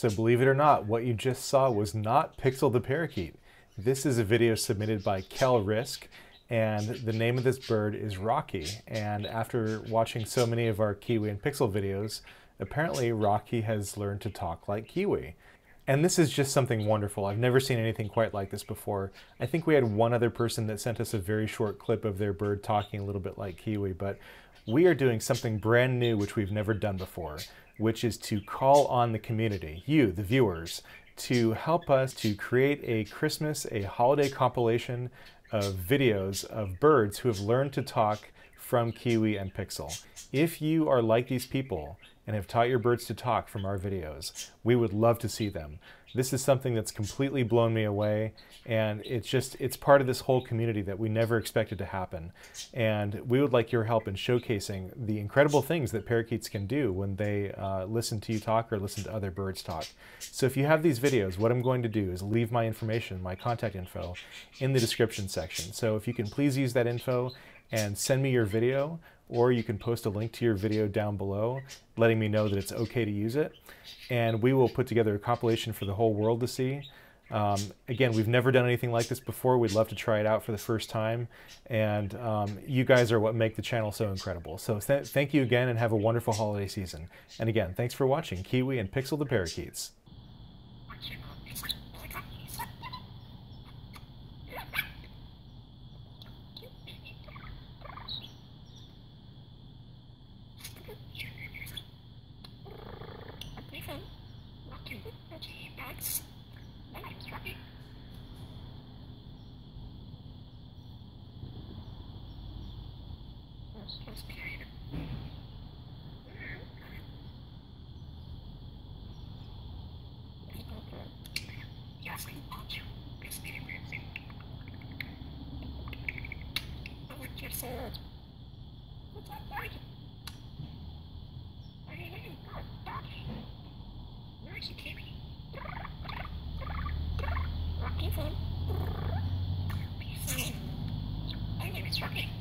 So believe it or not, what you just saw was not Pixel the parakeet. This is a video submitted by Kel Risk, and the name of this bird is Rocky. And after watching so many of our Kiwi and Pixel videos, apparently Rocky has learned to talk like Kiwi. And this is just something wonderful. I've never seen anything quite like this before. I think we had one other person that sent us a very short clip of their bird talking a little bit like Kiwi, but we are doing something brand new which we've never done before, which is to call on the community, you, the viewers, to help us to create a Christmas, a holiday compilation of videos of birds who have learned to talk from Kiwi and Pixel. If you are like these people and have taught your birds to talk from our videos, we would love to see them. This is something that's completely blown me away, and it's part of this whole community that we never expected to happen. And we would like your help in showcasing the incredible things that parakeets can do when they listen to you talk or listen to other birds talk. So if you have these videos, what I'm going to do is leave my information, my contact info, in the description section. So if you can please use that info and send me your video, or you can post a link to your video down below letting me know that it's okay to use it. And we will put together a compilation for the whole world to see. Again, we've never done anything like this before. We'd love to try it out for the first time. And you guys are what make the channel so incredible. So thank you again, and have a wonderful holiday season. And again, thanks for watching Kiwi and Pixel the Parakeets. Rocky. My name is Rocky.